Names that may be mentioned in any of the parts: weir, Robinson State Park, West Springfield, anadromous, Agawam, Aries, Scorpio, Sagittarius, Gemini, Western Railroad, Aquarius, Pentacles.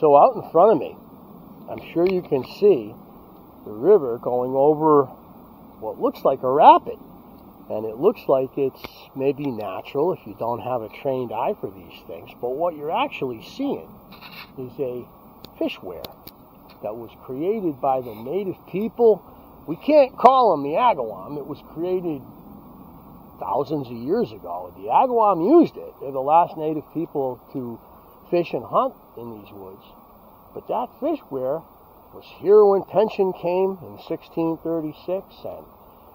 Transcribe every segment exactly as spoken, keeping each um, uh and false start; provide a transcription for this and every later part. So out in front of me, I'm sure you can see the river going over what looks like a rapid. And it looks like it's maybe natural if you don't have a trained eye for these things. But what you're actually seeing is a fish weir that was created by the native people. We can't call them the Agawam. It was created thousands of years ago. The Agawam used it. They're the last native people to fish and hunt in these woods. But that fish weir was here when tension came in sixteen thirty-six, and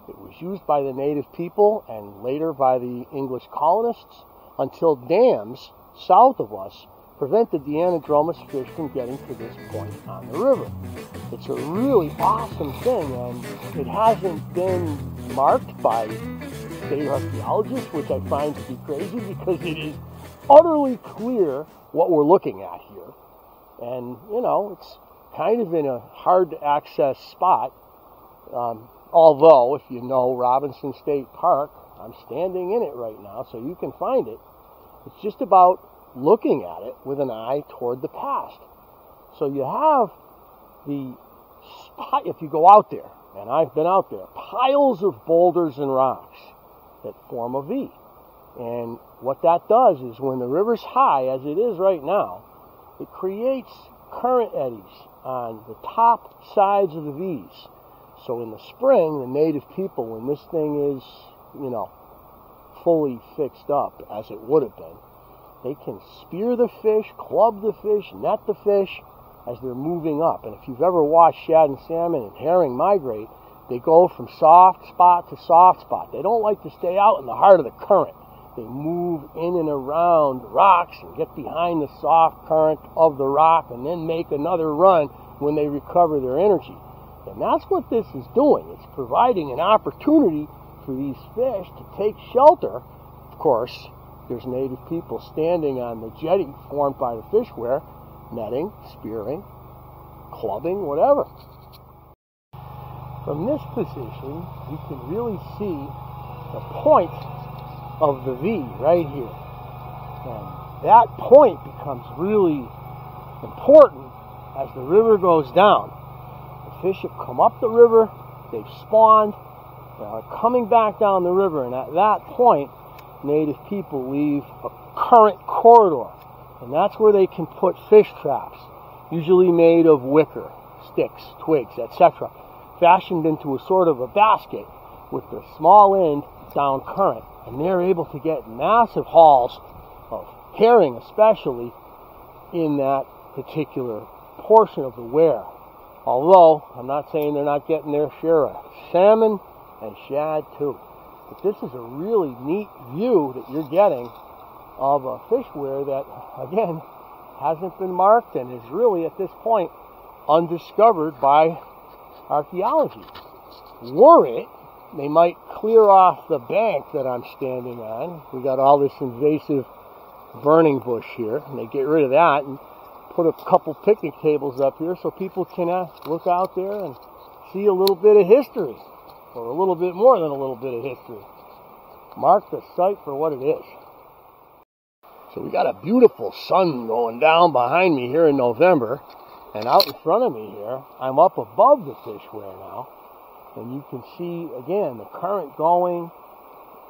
it was used by the native people and later by the English colonists until dams south of us prevented the anadromous fish from getting to this point on the river. It's a really awesome thing, and it hasn't been marked by state archaeologists, which I find to be crazy because it is utterly clear what we're looking at here. And, you know, it's kind of in a hard-to-access spot. Um, Although, if you know Robinson State Park, I'm standing in it right now, so you can find it. It's just about looking at it with an eye toward the past. So you have the spot, if you go out there, and I've been out there, piles of boulders and rocks that form a V. And what that does is when the river's high, as it is right now, it creates current eddies on the top sides of the V's. So in the spring, the native people, when this thing is, you know, fully fixed up, as it would have been, they can spear the fish, club the fish, net the fish as they're moving up. And if you've ever watched shad and salmon and herring migrate, they go from soft spot to soft spot. They don't like to stay out in the heart of the current. They move in and around rocks and get behind the soft current of the rock and then make another run when they recover their energy. And that's what this is doing. It's providing an opportunity for these fish to take shelter. Of course, there's native people standing on the jetty formed by the fish weir, netting, spearing, clubbing, whatever. From this position, you can really see the point of the V right here. And that point becomes really important as the river goes down. Fish have come up the river, they've spawned, they're coming back down the river, and at that point, native people leave a current corridor, and that's where they can put fish traps, usually made of wicker, sticks, twigs, et cetera, fashioned into a sort of a basket with the small end down current, and they're able to get massive hauls of herring, especially in that particular portion of the weir. Although, I'm not saying they're not getting their share of salmon and shad too. But this is a really neat view that you're getting of a fish weir that, again, hasn't been marked and is really, at this point, undiscovered by archaeology. Were it, they might clear off the bank that I'm standing on. We got all this invasive burning bush here, and they get rid of that and put a couple picnic tables up here so people can uh, look out there and see a little bit of history, or a little bit more than a little bit of history. Mark the site for what it is. So we got a beautiful sun going down behind me here in November, and out in front of me here, I'm up above the fish weir now, and you can see again the current going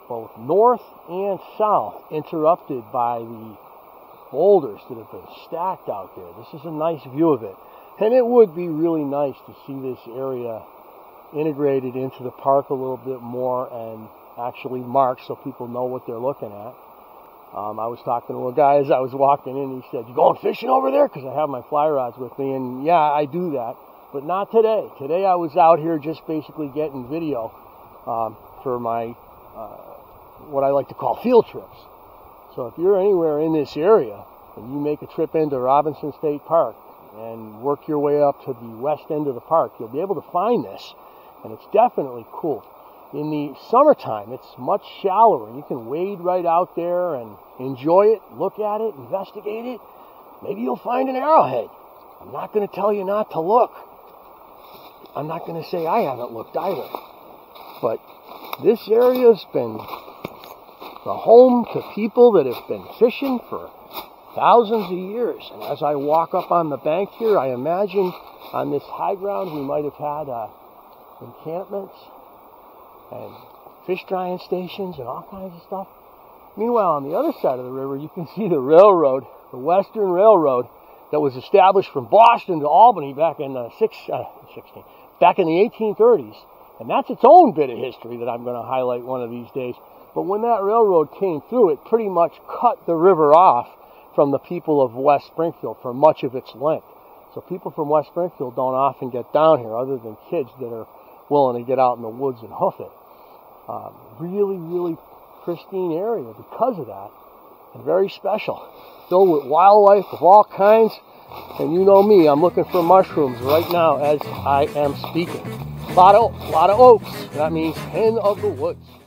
both north and south, interrupted by the boulders that have been stacked out there. This is a nice view of it. And it would be really nice to see this area integrated into the park a little bit more and actually marked so people know what they're looking at. Um, I was talking to a guy as I was walking in. He said, "You going fishing over there?" Because I have my fly rods with me. And yeah, I do that. But not today. Today I was out here just basically getting video um, for my, uh, what I like to call field trips. So if you're anywhere in this area and you make a trip into Robinson State Park and work your way up to the west end of the park, you'll be able to find this, and it's definitely cool. In the summertime, it's much shallower. You can wade right out there and enjoy it, look at it, investigate it. Maybe you'll find an arrowhead. I'm not going to tell you not to look. I'm not going to say I haven't looked either. But this area's been the home to people that have been fishing for thousands of years. And as I walk up on the bank here, I imagine on this high ground we might have had uh, encampments and fish drying stations and all kinds of stuff. Meanwhile, on the other side of the river, you can see the railroad, the Western Railroad, that was established from Boston to Albany back in the six, uh, sixteen, back in the eighteen thirties. And that's its own bit of history that I'm going to highlight one of these days. But when that railroad came through, it pretty much cut the river off from the people of West Springfield for much of its length. So people from West Springfield don't often get down here, other than kids that are willing to get out in the woods and hoof it. Um, really, really pristine area because of that, and very special. Filled with wildlife of all kinds, and you know me, I'm looking for mushrooms right now as I am speaking. A lot of, lot of oaks, that means hen of the woods.